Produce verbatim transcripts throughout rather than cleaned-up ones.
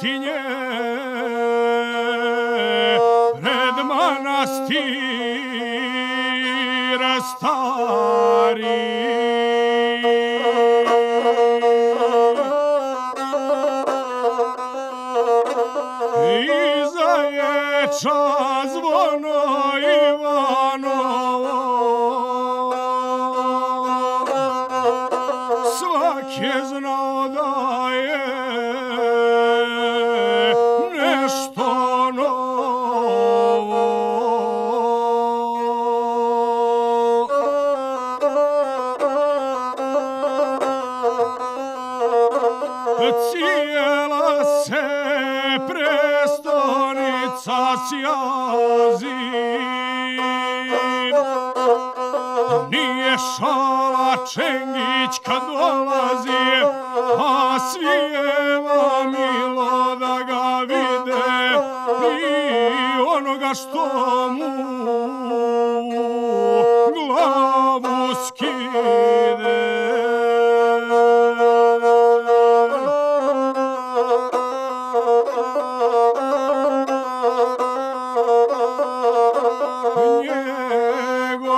Cetinje, pred manastir stari. Iza je čazvono Ivanovo, svak je znao da je nešto novo. Cijela se prestonica sjazi, nije šala Čengić kad dolazi, a svijeva milo da ga vide i onoga što mu glavu skide.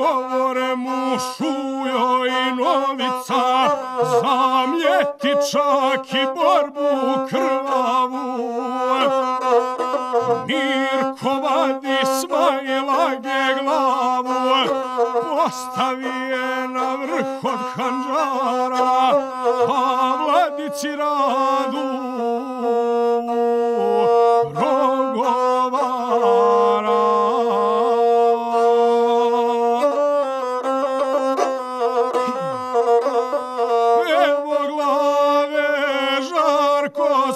Govore mu Šujo i Novica, zamljeti čak i borbu krvavu. Mirko vadi Smail-age glavu, postavi je na vrh od Handžara, a vladici Radu rogovara.